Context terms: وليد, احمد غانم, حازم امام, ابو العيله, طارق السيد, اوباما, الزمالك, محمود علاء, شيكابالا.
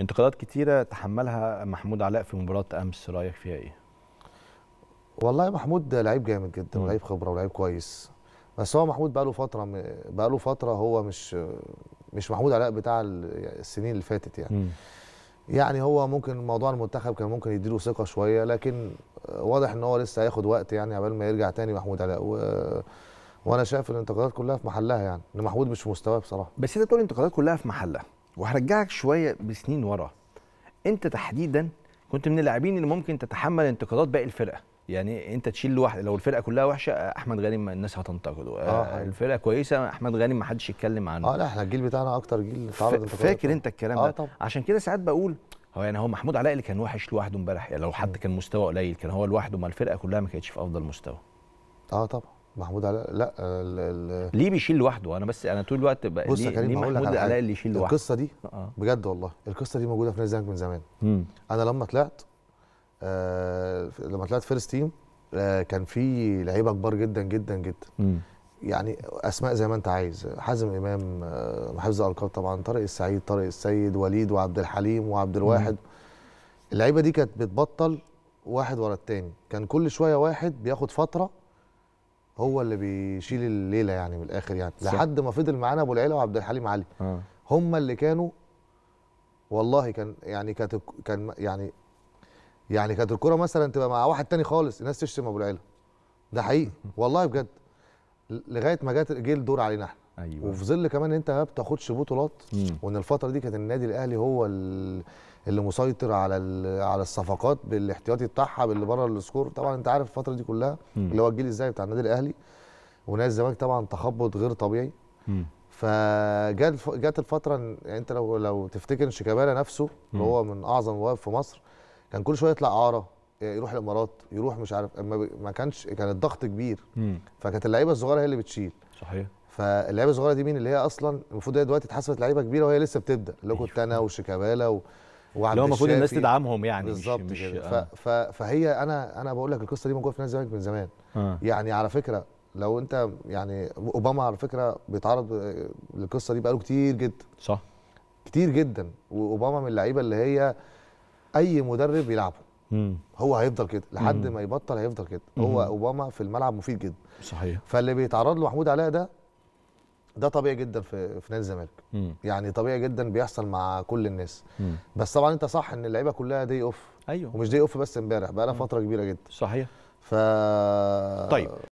انتقادات كتيرة تحملها محمود علاء في مباراة أمس، رأيك فيها إيه؟ والله محمود لعيب جامد جدا ولعيب خبرة ولعيب كويس، بس هو محمود بقى له فترة هو مش محمود علاء بتاع السنين اللي فاتت يعني. يعني هو ممكن موضوع المنتخب كان ممكن يديله ثقة شوية، لكن واضح ان هو لسه هياخد وقت يعني قبل ما يرجع تاني محمود علاء. وانا شايف الانتقادات كلها في محلها، يعني ان محمود مش في مستواه بصراحة. بس انت بتقول الانتقادات كلها في محلها، وهرجعك شويه بسنين ورا. انت تحديدا كنت من اللاعبين اللي ممكن تتحمل انتقادات باقي الفرقه، يعني انت تشيل لوحدك، لو الفرقه كلها وحشه احمد غانم الناس هتنتقده، الفرقه كويسه احمد غانم ما حدش يتكلم عنه. لا احنا الجيل بتاعنا اكتر جيل تعرض فاكر انت الكلام ده طبعا. عشان كده ساعات بقول هو يعني هو محمود علاء اللي كان وحش لوحده امبارح، يعني لو حد كان مستوى قليل كان هو لوحده، ما الفرقه كلها ما كانتش في افضل مستوى. طبعا محمود علاء لا ليه بيشيل لوحده؟ انا طول الوقت بص يا كريم هقول لك محمود علاء اللي يشيل لوحده. القصه دي بجد والله القصه دي موجوده في نادي الزمالك من زمان. انا لما طلعت فيرست تيم كان في لعيبه كبار جدا جدا جدا. يعني اسماء زي ما انت عايز، حازم امام، محافظ الالقاب طبعا، طارق السيد، وليد وعبد الحليم وعبد الواحد. اللعيبه دي كانت بتبطل واحد ورا الثاني، كان كل شويه واحد بياخد فتره هو اللي بيشيل الليله يعني من الاخر يعني صح. لحد ما فضل معانا ابو العيله وعبد الحليم علي هم اللي كانوا والله كانت الكوره مثلا تبقى مع واحد تاني خالص الناس تشتم ابو العيله، ده حقيقي والله بجد، لغايه ما جه الدور علينا احنا. أيوة. وفي ظل كمان انت ما بتاخدش بطولات، وان الفتره دي كان النادي الاهلي هو اللي مسيطر على الصفقات بالاحتياطي بتاعها باللي بره السكور طبعا. انت عارف الفتره دي كلها اللي هو الجيل ازاي بتاع النادي الاهلي ونادي الزمالك طبعا تخبط غير طبيعي. فجت الفتره يعني انت لو تفتكر شيكابالا نفسه اللي هو من اعظم المواقف في مصر كان كل شويه يطلع اعاره يروح الامارات يروح مش عارف، ما كان الضغط كبير. فكانت اللعيبه الصغيره هي اللي بتشيل صحيح. فاللعيبه الصغيره دي مين اللي هي اصلا المفروض هي دلوقتي اتحسبت لعيبه كبيره وهي لسه بتبدا، اللي كنت انا وشيكابالا وعبد الشافي المفروض الناس تدعمهم يعني بالظبط كده. فهي انا بقول لك القصه دي موجوده في نادي الزمالك من زمان. يعني على فكره لو انت يعني اوباما على فكره بيتعرض للقصه دي بقاله كتير جدا صح كتير جدا. واوباما من اللعيبه اللي هي اي مدرب بيلعبه هو هيفضل كده لحد ما يبطل، هيفضل كده. هو اوباما في الملعب مفيد جدا صحيح. فاللي بيتعرض له محمود علاء ده طبيعي جدا في نادي الزمالك، يعني طبيعي جدا بيحصل مع كل الناس. بس طبعا انت صح ان اللعيبه كلها دي اوف. ايوه ومش دي اوف بس امبارح بقى لها فتره كبيره جدا صحيح. طيب